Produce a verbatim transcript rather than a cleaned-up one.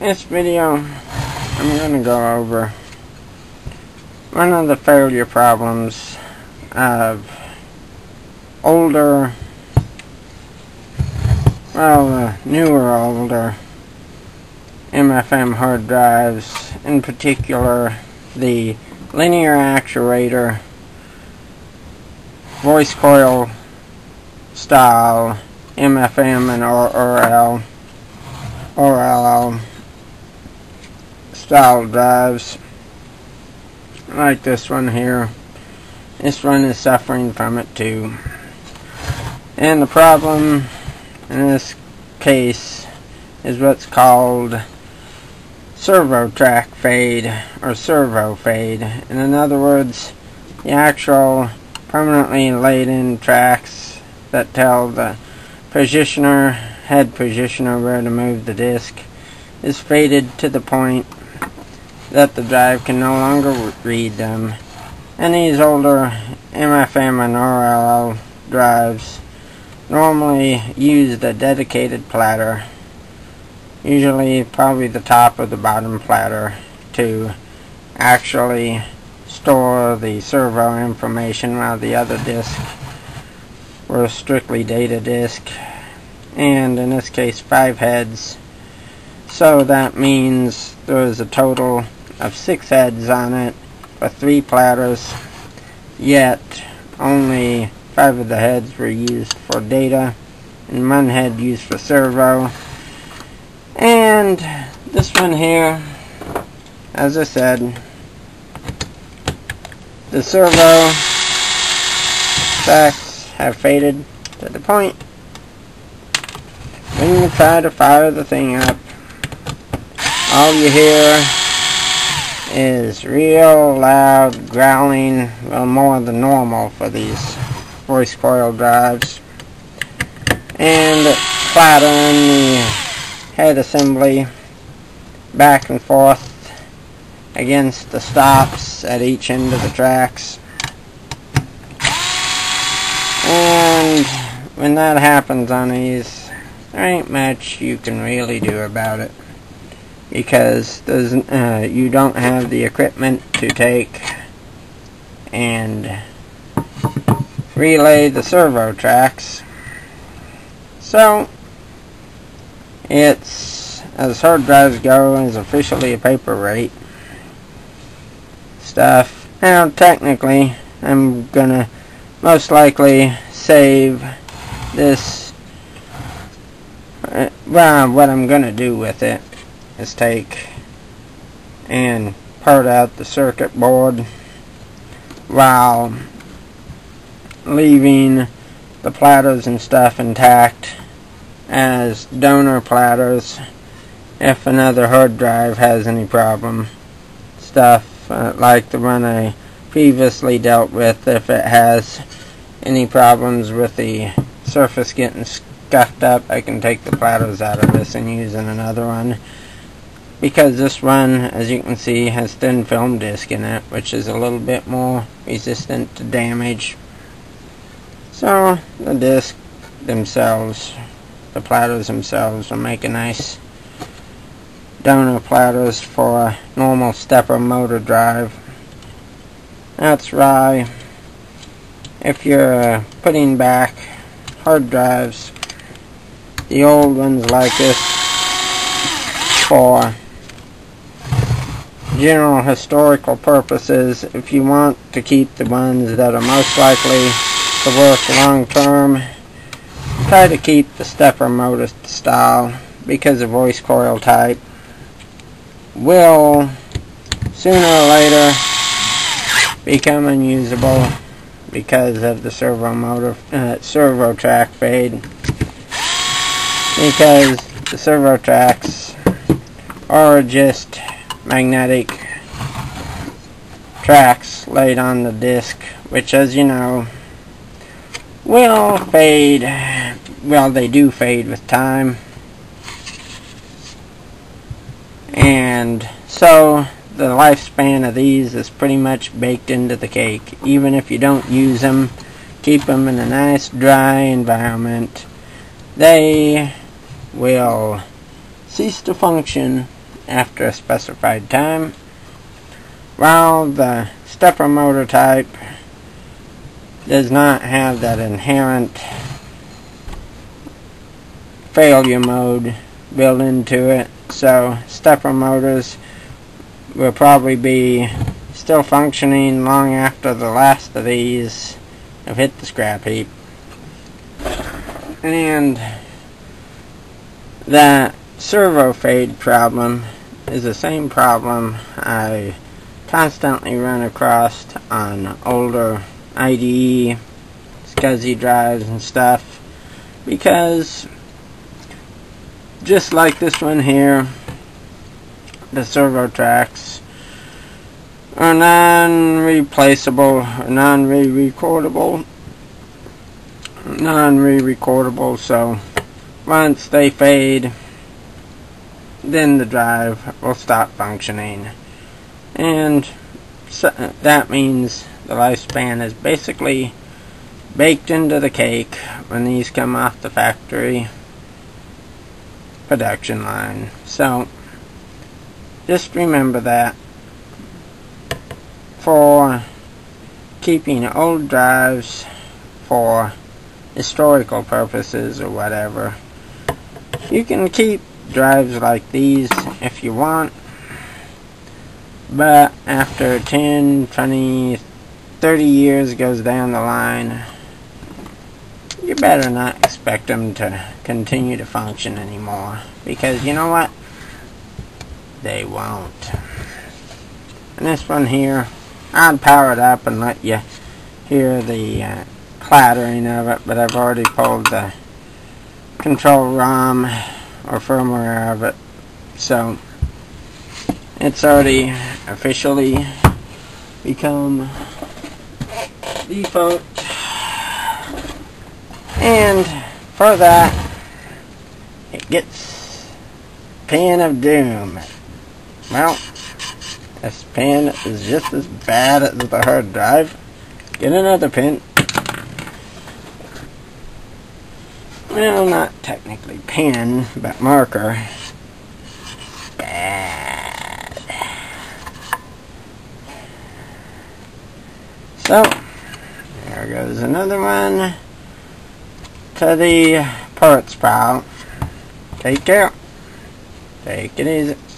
This video, I'm going to go over one of the failure problems of older, well, uh, newer older M F M hard drives, in particular the linear actuator, voice coil style M F M and R L L style drives like this one here. This one is suffering from it too. And the problem in this case is what's called servo track fade or servo fade. And in other words, the actual permanently laid in tracks that tell the positioner, head positioner, where to move the disk is faded to the point that the drive can no longer read them. And these older M F M and R L L drives normally used a dedicated platter, usually probably the top or the bottom platter, to actually store the servo information, while the other disk were strictly data disk, and in this case five heads. So that means there is a total of six heads on it with three platters, yet only five of the heads were used for data and one head used for servo. And this one here, as I said, the servo tracks have faded to the point when you try to fire the thing up, all you hear is real loud growling, well, more than normal for these voice coil drives, and clattering the head assembly back and forth against the stops at each end of the tracks. And when that happens on these, there ain't much you can really do about it, because there's, uh, you don't have the equipment to take and relay the servo tracks. So it's, as hard drives go, is officially a paper rate stuff. Now technically I'm gonna most likely save this, uh, well, what I'm gonna do with it is take and part out the circuit board while leaving the platters and stuff intact as donor platters if another hard drive has any problem stuff. Uh, like the one I previously dealt with, if it has any problems with the surface getting scuffed up, I can take the platters out of this and use in another one, because this one, as you can see, has thin film disc in it, which is a little bit more resistant to damage. So the disc themselves, the platters themselves, will make a nice donor platters for a normal stepper motor drive. That's why if you're uh, putting back hard drives, the old ones like this, for general historical purposes, if you want to keep the ones that are most likely to work long term, try to keep the stepper motor style, because the voice coil type will sooner or later become unusable because of the servo motor, uh, servo track fade, because the servo tracks are just magnetic tracks laid on the disc, which, as you know, will fade. Well, they do fade with time. And so the lifespan of these is pretty much baked into the cake. Even if you don't use them, keep them in a nice dry environment, they will cease to function after a specified time, while the stepper motor type does not have that inherent failure mode built into it. So stepper motors will probably be still functioning long after the last of these have hit the scrap heap. And that servo fade problem is the same problem I constantly run across on older I D E, S C S I drives and stuff, because just like this one here, the servo tracks are non-replaceable, non-re-recordable, non-re-recordable, so once they fade, then the drive will stop functioning. And so that means the lifespan is basically baked into the cake when these come off the factory production line. So just remember that for keeping old drives for historical purposes or whatever. You can keep drives like these if you want, but after ten, twenty, thirty years goes down the line, you better not expect them to continue to function anymore, because you know what? They won't. And this one here, I'd power it up and let you hear the uh, clattering of it, but I've already pulled the control ROM or firmware of it, so it's already officially become default. And for that, it gets Pin of Doom. Well, this pin is just as bad as the hard drive. Get another pin. Well, not technically pin, but marker. Bad. So, there goes another one to the parts pile. Take care. Take it easy.